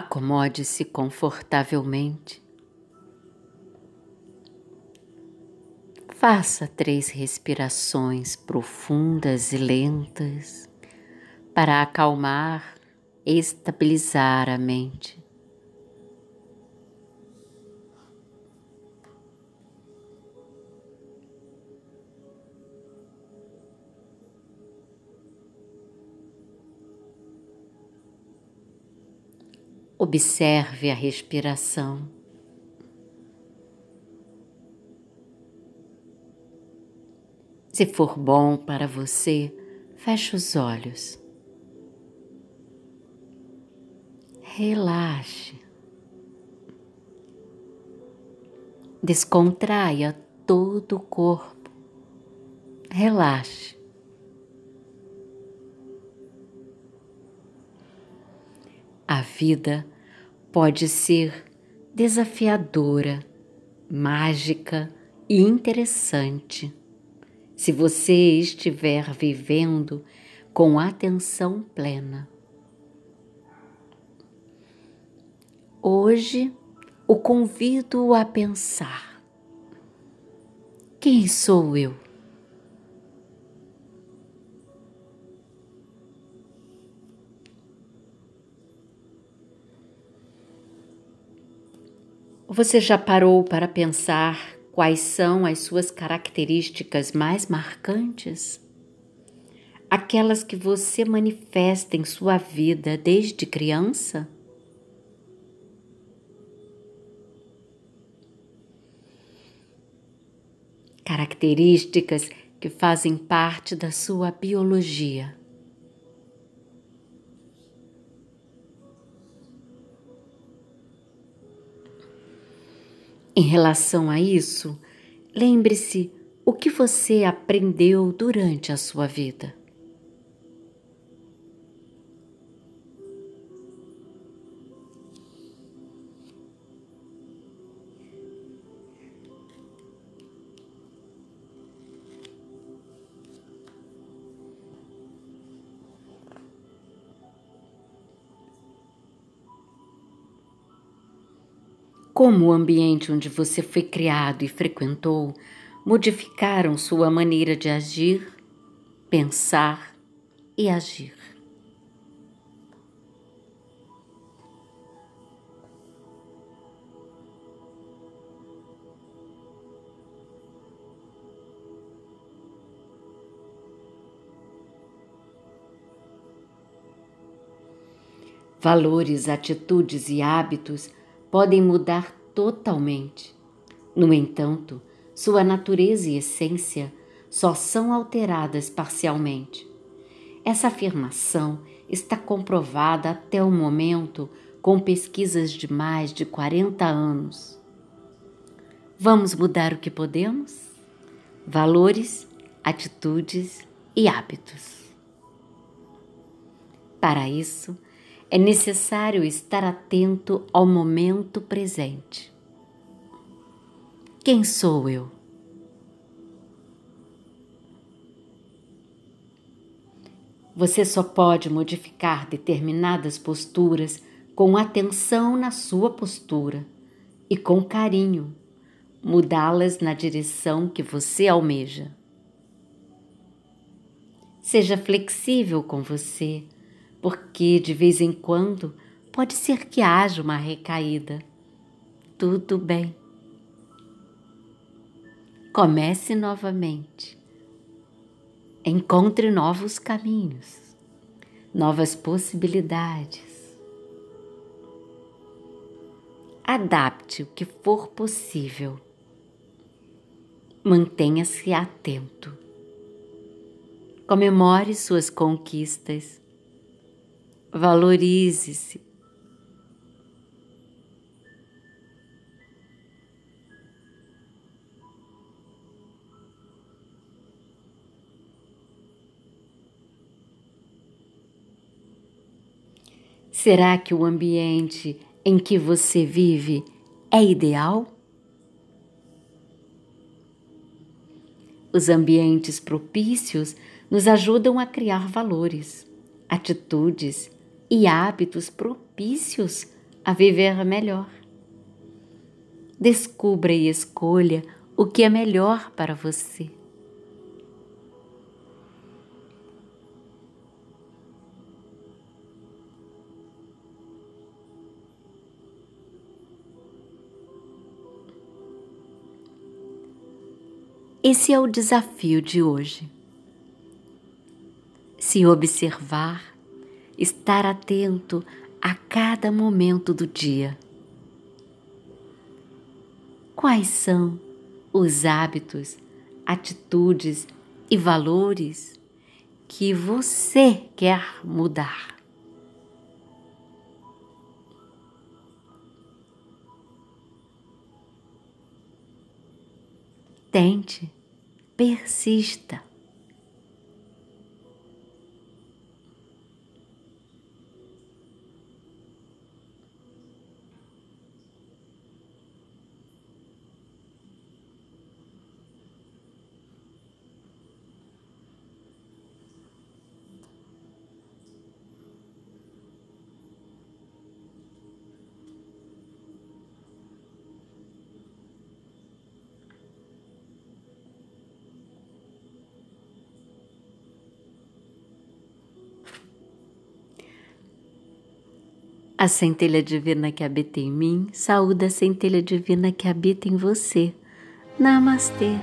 Acomode-se confortavelmente. Faça 3 respirações profundas e lentas para acalmar e estabilizar a mente. Observe a respiração. Se for bom para você, feche os olhos. Relaxe. Descontraia todo o corpo. Relaxe. A vida pode ser desafiadora, mágica e interessante se você estiver vivendo com atenção plena. Hoje o convido a pensar: quem sou eu? Você já parou para pensar quais são as suas características mais marcantes? Aquelas que você manifesta em sua vida desde criança? Características que fazem parte da sua biologia. Em relação a isso, lembre-se o que você aprendeu durante a sua vida. Como o ambiente onde você foi criado e frequentou modificaram sua maneira de agir, pensar e agir. Valores, atitudes e hábitos podem mudar totalmente. No entanto, sua natureza e essência só são alteradas parcialmente. Essa afirmação está comprovada até o momento com pesquisas de mais de 40 anos. Vamos mudar o que podemos? Valores, atitudes e hábitos. Para isso, é necessário estar atento ao momento presente. Quem sou eu? Você só pode modificar determinadas posturas com atenção na sua postura e com carinho, mudá-las na direção que você almeja. Seja flexível com você, porque de vez em quando pode ser que haja uma recaída. Tudo bem. Comece novamente. Encontre novos caminhos, novas possibilidades. Adapte o que for possível. Mantenha-se atento. Comemore suas conquistas. Valorize-se. Será que o ambiente em que você vive é ideal? Os ambientes propícios nos ajudam a criar valores, atitudes e hábitos propícios a viver melhor. Descubra e escolha o que é melhor para você. Esse é o desafio de hoje. Se observar, estar atento a cada momento do dia. Quais são os hábitos, atitudes e valores que você quer mudar? Tente, persista. A centelha divina que habita em mim, saúda a centelha divina que habita em você. Namastê.